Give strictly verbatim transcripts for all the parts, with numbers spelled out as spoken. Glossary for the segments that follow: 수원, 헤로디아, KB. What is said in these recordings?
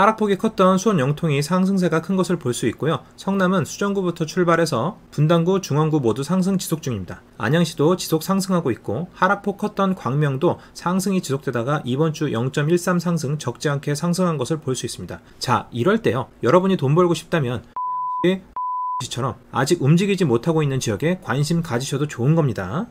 하락폭이 컸던 수원 영통이 상승세가 큰 것을 볼 수 있고요. 성남은 수정구부터 출발해서 분당구, 중원구 모두 상승 지속 중입니다. 안양시도 지속 상승하고 있고 하락폭 컸던 광명도 상승이 지속되다가 이번 주 영 점 일삼 상승 적지 않게 상승한 것을 볼 수 있습니다. 자, 이럴 때요. 여러분이 돈 벌고 싶다면 시처럼 아직 움직이지 못하고 있는 지역에 관심 가지셔도 좋은 겁니다.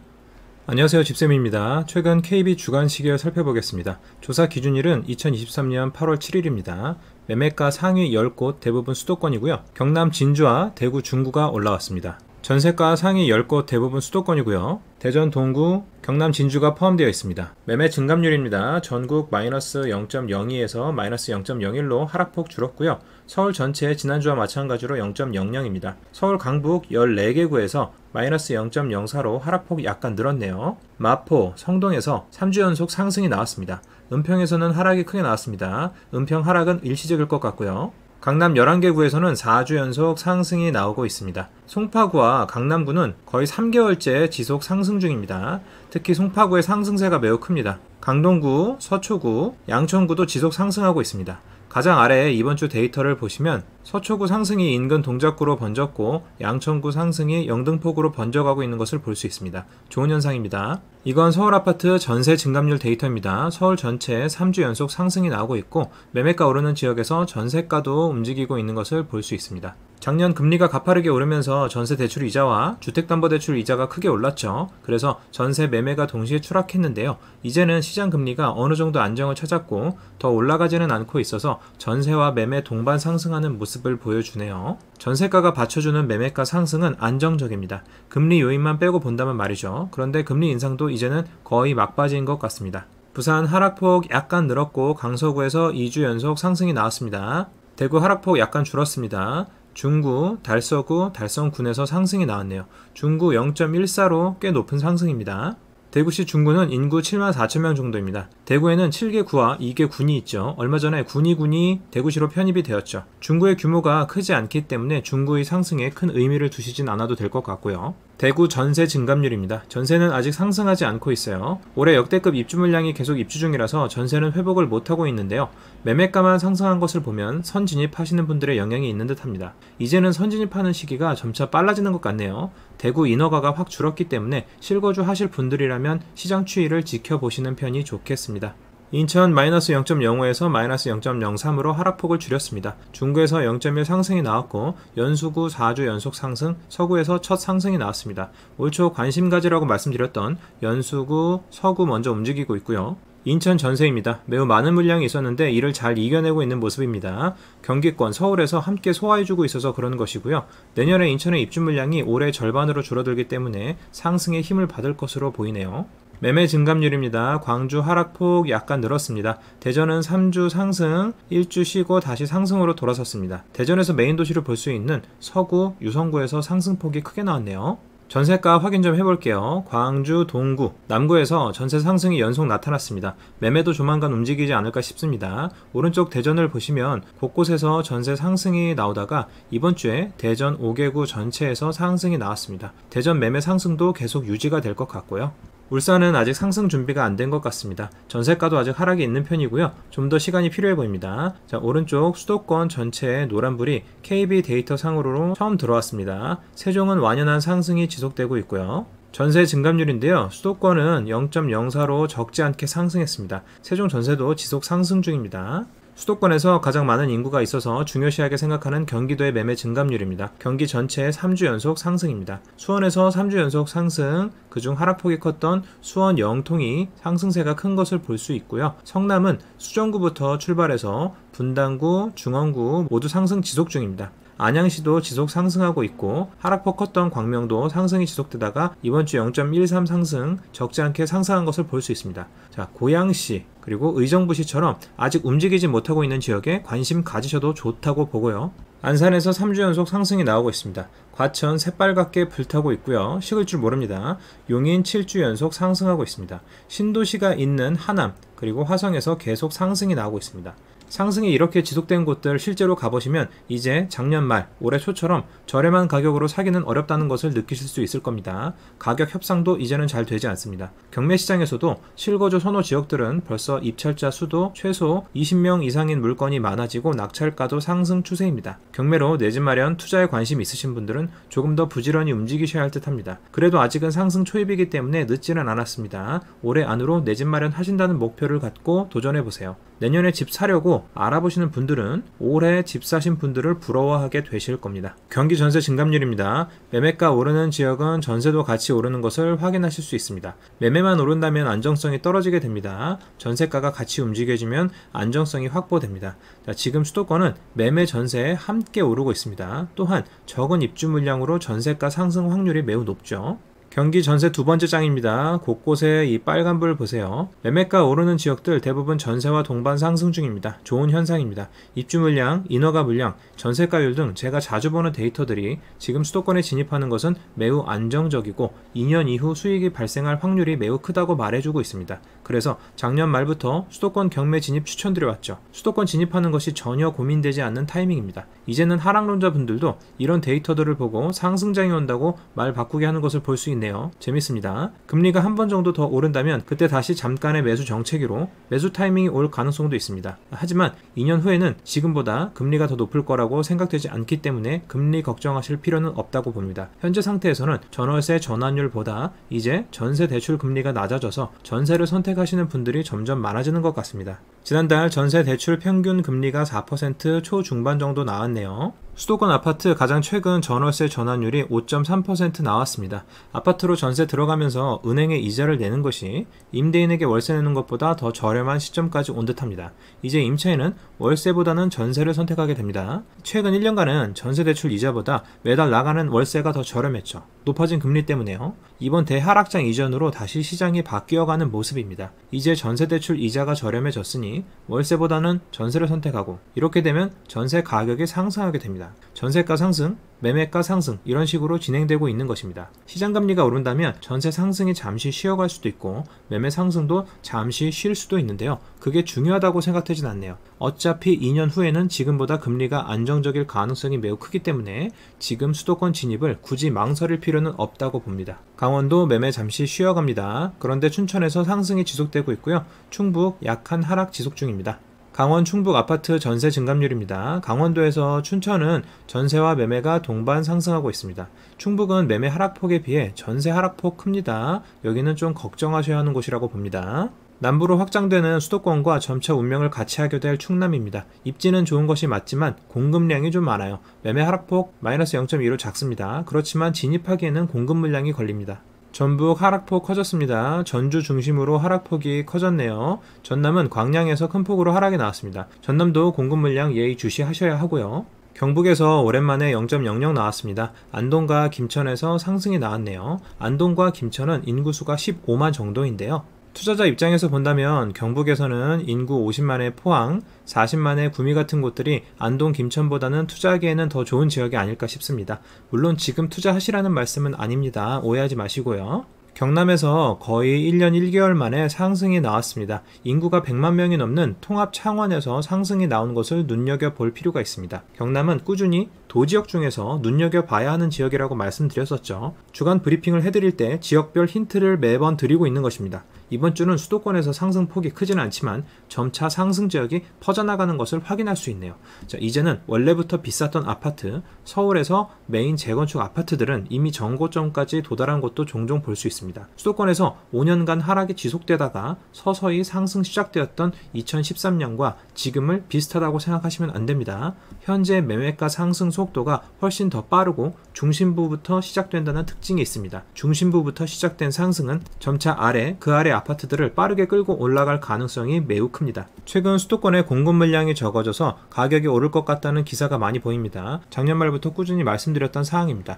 안녕하세요, 집쌤입니다. 최근 케이비 주간 시계열 살펴보겠습니다. 조사 기준일은 이천이십삼년 팔월 칠일입니다. 매매가 상위 열 곳 대부분 수도권이고요. 경남 진주와 대구 중구가 올라왔습니다. 전세가 상위 열 곳 대부분 수도권이고요. 대전 동구, 경남 진주가 포함되어 있습니다. 매매 증감률입니다. 전국 마이너스 영 점 영이에서 마이너스 영 점 영일로 하락폭 줄었고요. 서울 전체 지난주와 마찬가지로 영 점 영영입니다. 서울 강북 열네 개 구에서 마이너스 영 점 영사로 하락폭이 약간 늘었네요. 마포, 성동에서 삼 주 연속 상승이 나왔습니다. 은평에서는 하락이 크게 나왔습니다. 은평 하락은 일시적일 것 같고요. 강남 열한 개 구에서는 사 주 연속 상승이 나오고 있습니다. 송파구와 강남구는 거의 삼 개월째 지속 상승 중입니다. 특히 송파구의 상승세가 매우 큽니다. 강동구, 서초구, 양천구도 지속 상승하고 있습니다. 가장 아래에 이번 주 데이터를 보시면 서초구 상승이 인근 동작구로 번졌고 양천구 상승이 영등포구로 번져가고 있는 것을 볼 수 있습니다. 좋은 현상입니다. 이건 서울 아파트 전세 증감률 데이터입니다. 서울 전체에 삼 주 연속 상승이 나오고 있고 매매가 오르는 지역에서 전세가도 움직이고 있는 것을 볼 수 있습니다. 작년 금리가 가파르게 오르면서 전세 대출 이자와 주택담보대출 이자가 크게 올랐죠. 그래서 전세 매매가 동시에 추락했는데요. 이제는 시장 금리가 어느 정도 안정을 찾았고 더 올라가지는 않고 있어서 전세와 매매 동반 상승하는 모습을 보여주네요. 전세가가 받쳐주는 매매가 상승은 안정적입니다. 금리 요인만 빼고 본다면 말이죠. 그런데 금리 인상도 이제는 거의 막바지인 것 같습니다. 부산 하락폭 약간 늘었고 강서구에서 이 주 연속 상승이 나왔습니다. 대구 하락폭 약간 줄었습니다. 중구, 달서구, 달성군에서 상승이 나왔네요. 중구 영 점 일사로 꽤 높은 상승입니다. 대구시 중구는 인구 칠만 사천 명 정도입니다. 대구에는 칠 개 구와 두 개 군이 있죠. 얼마 전에 군이 군이 대구시로 편입이 되었죠. 중구의 규모가 크지 않기 때문에 중구의 상승에 큰 의미를 두시진 않아도 될 것 같고요. 대구 전세 증감률입니다. 전세는 아직 상승하지 않고 있어요. 올해 역대급 입주 물량이 계속 입주 중이라서 전세는 회복을 못하고 있는데요. 매매가만 상승한 것을 보면 선진입하시는 분들의 영향이 있는 듯합니다. 이제는 선진입하는 시기가 점차 빨라지는 것 같네요. 대구 인허가가 확 줄었기 때문에 실거주 하실 분들이라면 시장 추이를 지켜보시는 편이 좋겠습니다. 인천 마이너스 영 점 영오에서 마이너스 영 점 영삼으로 하락폭을 줄였습니다. 중구에서 영 점 일 상승이 나왔고 연수구 사 주 연속 상승, 서구에서 첫 상승이 나왔습니다. 올 초 관심 가지라고 말씀드렸던 연수구, 서구 먼저 움직이고 있고요. 인천 전세입니다. 매우 많은 물량이 있었는데 이를 잘 이겨내고 있는 모습입니다. 경기권 서울에서 함께 소화해주고 있어서 그런 것이고요. 내년에 인천의 입주 물량이 올해 절반으로 줄어들기 때문에 상승에 힘을 받을 것으로 보이네요. 매매 증감률입니다. 광주 하락폭 약간 늘었습니다. 대전은 삼 주 상승, 일 주 쉬고 다시 상승으로 돌아섰습니다. 대전에서 메인 도시로 볼 수 있는 서구, 유성구에서 상승폭이 크게 나왔네요. 전세가 확인 좀 해볼게요. 광주 동구, 남구에서 전세 상승이 연속 나타났습니다. 매매도 조만간 움직이지 않을까 싶습니다. 오른쪽 대전을 보시면 곳곳에서 전세 상승이 나오다가 이번 주에 대전 오 개 구 전체에서 상승이 나왔습니다. 대전 매매 상승도 계속 유지가 될 것 같고요. 울산은 아직 상승 준비가 안 된 것 같습니다. 전세가도 아직 하락이 있는 편이고요. 좀 더 시간이 필요해 보입니다. 자, 오른쪽 수도권 전체의 노란불이 케이비 데이터 상으로 처음 들어왔습니다. 세종은 완연한 상승이 지속되고 있고요. 전세 증감률인데요. 수도권은 영 점 영사로 적지 않게 상승했습니다. 세종 전세도 지속 상승 중입니다. 수도권에서 가장 많은 인구가 있어서 중요시하게 생각하는 경기도의 매매 증감률입니다. 경기 전체의 삼 주 연속 상승입니다. 수원에서 삼 주 연속 상승, 그중 하락폭이 컸던 수원 영통이 상승세가 큰 것을 볼 수 있고요. 성남은 수정구부터 출발해서 분당구, 중원구 모두 상승 지속 중입니다. 안양시도 지속 상승하고 있고 하락폭 컸던 광명도 상승이 지속되다가 이번 주 영 점 일삼 상승 적지 않게 상승한 것을 볼 수 있습니다. 자, 고양시 그리고 의정부시처럼 아직 움직이지 못하고 있는 지역에 관심 가지셔도 좋다고 보고요. 안산에서 삼 주 연속 상승이 나오고 있습니다. 과천 새빨갛게 불타고 있고요. 식을 줄 모릅니다. 용인 칠 주 연속 상승하고 있습니다. 신도시가 있는 하남 그리고 화성에서 계속 상승이 나오고 있습니다. 상승이 이렇게 지속된 곳들 실제로 가보시면 이제 작년 말, 올해 초처럼 저렴한 가격으로 사기는 어렵다는 것을 느끼실 수 있을 겁니다. 가격 협상도 이제는 잘 되지 않습니다. 경매시장에서도 실거주 선호 지역들은 벌써 입찰자 수도 최소 이십 명 이상인 물건이 많아지고 낙찰가도 상승 추세입니다. 경매로 내 집 마련, 투자에 관심 있으신 분들은 조금 더 부지런히 움직이셔야 할 듯합니다. 그래도 아직은 상승 초입이기 때문에 늦지는 않았습니다. 올해 안으로 내 집 마련 하신다는 목표를 갖고 도전해보세요. 내년에 집 사려고 알아보시는 분들은 올해 집 사신 분들을 부러워하게 되실 겁니다. 경기 전세 증감률입니다. 매매가 오르는 지역은 전세도 같이 오르는 것을 확인하실 수 있습니다. 매매만 오른다면 안정성이 떨어지게 됩니다. 전세가가 같이 움직여지면 안정성이 확보됩니다. 자, 지금 수도권은 매매 전세에 함께 오르고 있습니다. 또한 적은 입주 물량으로 전세가 상승 확률이 매우 높죠. 경기 전세 두 번째 장입니다. 곳곳에 이 빨간불 보세요. 매매가 오르는 지역들 대부분 전세와 동반 상승 중입니다. 좋은 현상입니다. 입주 물량, 인허가 물량, 전세가율 등 제가 자주 보는 데이터들이 지금 수도권에 진입하는 것은 매우 안정적이고 이 년 이후 수익이 발생할 확률이 매우 크다고 말해주고 있습니다. 그래서 작년 말부터 수도권 경매 진입 추천드려왔죠. 수도권 진입하는 것이 전혀 고민되지 않는 타이밍입니다. 이제는 하락론자분들도 이런 데이터들을 보고 상승장이 온다고 말 바꾸게 하는 것을 볼 수 있는 네요. 재밌습니다. 금리가 한 번 정도 더 오른다면 그때 다시 잠깐의 매수 정체기로 매수 타이밍이 올 가능성도 있습니다. 하지만 이 년 후에는 지금보다 금리가 더 높을 거라고 생각되지 않기 때문에 금리 걱정하실 필요는 없다고 봅니다. 현재 상태에서는 전월세 전환율보다 이제 전세 대출 금리가 낮아져서 전세를 선택하시는 분들이 점점 많아지는 것 같습니다. 지난달 전세 대출 평균 금리가 사 퍼센트 초중반 정도 나왔네요. 수도권 아파트 가장 최근 전월세 전환율이 오 점 삼 퍼센트 나왔습니다. 아파트로 전세 들어가면서 은행에 이자를 내는 것이 임대인에게 월세 내는 것보다 더 저렴한 시점까지 온 듯합니다. 이제 임차인은 월세보다는 전세를 선택하게 됩니다. 최근 일 년간은 전세 대출 이자보다 매달 나가는 월세가 더 저렴했죠. 높아진 금리 때문에요. 이번 대하락장 이전으로 다시 시장이 바뀌어가는 모습입니다. 이제 전세 대출 이자가 저렴해졌으니 월세보다는 전세를 선택하고 이렇게 되면 전세 가격이 상승하게 됩니다. 전세가 상승, 매매가 상승 이런 식으로 진행되고 있는 것입니다. 시장 금리가 오른다면 전세 상승이 잠시 쉬어갈 수도 있고 매매 상승도 잠시 쉴 수도 있는데요. 그게 중요하다고 생각되진 않네요. 어차피 이 년 후에는 지금보다 금리가 안정적일 가능성이 매우 크기 때문에 지금 수도권 진입을 굳이 망설일 필요는 없다고 봅니다. 강원도 매매 잠시 쉬어갑니다. 그런데 춘천에서 상승이 지속되고 있고요. 충북 약한 하락 지속 중입니다. 강원 충북 아파트 전세 증감률입니다. 강원도에서 춘천은 전세와 매매가 동반 상승하고 있습니다. 충북은 매매 하락폭에 비해 전세 하락폭 큽니다. 여기는 좀 걱정하셔야 하는 곳이라고 봅니다. 남부로 확장되는 수도권과 점차 운명을 같이 하게 될 충남입니다. 입지는 좋은 것이 맞지만 공급량이 좀 많아요. 매매 하락폭 마이너스 영 점 이로 작습니다. 그렇지만 진입하기에는 공급 물량이 걸립니다. 전북 하락폭 커졌습니다. 전주 중심으로 하락폭이 커졌네요. 전남은 광양에서 큰 폭으로 하락이 나왔습니다. 전남도 공급 물량 예의 주시하셔야 하고요. 경북에서 오랜만에 영 점 영영 나왔습니다. 안동과 김천에서 상승이 나왔네요. 안동과 김천은 인구수가 십오만 정도인데요. 투자자 입장에서 본다면 경북에서는 인구 오십만의 포항, 사십만의 구미 같은 곳들이 안동, 김천보다는 투자하기에는 더 좋은 지역이 아닐까 싶습니다. 물론 지금 투자하시라는 말씀은 아닙니다. 오해하지 마시고요. 경남에서 거의 일 년 일 개월 만에 상승이 나왔습니다. 인구가 백만 명이 넘는 통합 창원에서 상승이 나온 것을 눈여겨볼 필요가 있습니다. 경남은 꾸준히 도지역 중에서 눈여겨봐야 하는 지역이라고 말씀드렸었죠. 주간 브리핑을 해드릴 때 지역별 힌트를 매번 드리고 있는 것입니다. 이번 주는 수도권에서 상승폭이 크진 않지만 점차 상승 지역이 퍼져나가는 것을 확인할 수 있네요. 자, 이제는 원래부터 비쌌던 아파트, 서울에서 메인 재건축 아파트들은 이미 전고점까지 도달한 것도 종종 볼 수 있습니다. 수도권에서 오 년간 하락이 지속되다가 서서히 상승 시작되었던 이천십삼 년과 지금을 비슷하다고 생각하시면 안 됩니다. 현재 매매가 상승 속도가 훨씬 더 빠르고 중심부부터 시작된다는 특징이 있습니다. 중심부부터 시작된 상승은 점차 아래, 그 아래 아파트들을 빠르게 끌고 올라갈 가능성이 매우 큽니다. 최근 수도권의 공급 물량이 적어져서 가격이 오를 것 같다는 기사가 많이 보입니다. 작년 말부터 꾸준히 말씀드렸던 사항입니다.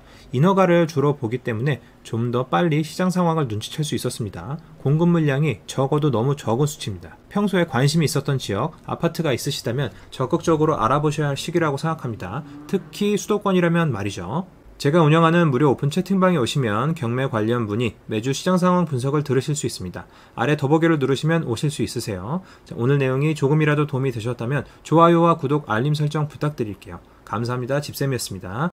인허가를 주로 보기 때문에 좀 더 빨리 시장 상황을 눈치챌 수 있었습니다. 공급 물량이 적어도 너무 적은 수치입니다. 평소에 관심이 있었던 지역, 아파트가 있으시다면 적극적으로 알아보셔야 할 시기라고 생각합니다. 특히 수도권이라면 말이죠. 제가 운영하는 무료 오픈 채팅방에 오시면 경매 관련 문의, 매주 시장 상황 분석을 들으실 수 있습니다. 아래 더보기를 누르시면 오실 수 있으세요. 자, 오늘 내용이 조금이라도 도움이 되셨다면 좋아요와 구독, 알림 설정 부탁드릴게요. 감사합니다. 집쌤이었습니다.